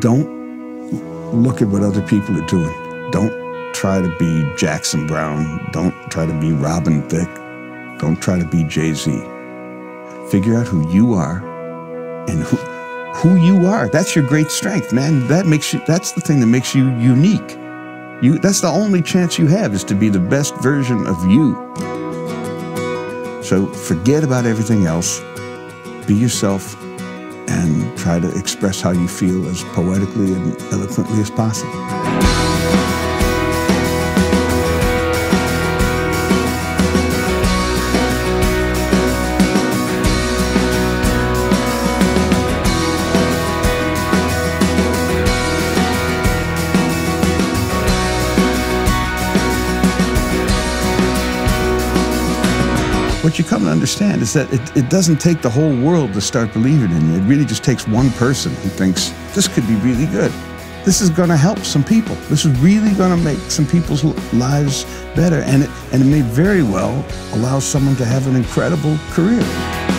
Don't look at what other people are doing. Don't try to be Jackson Brown. Don't try to be Robin Thicke. Don't try to be Jay-Z. Figure out who you are and who you are. That's your great strength, man. That's the thing that makes you unique. That's the only chance you have, is to be the best version of you. So forget about everything else. Be yourself and try to express how you feel as poetically and eloquently as possible. What you come to understand is that it doesn't take the whole world to start believing in you. It really just takes one person who thinks, this could be really good. This is going to help some people. This is really going to make some people's lives better. And it may very well allow someone to have an incredible career.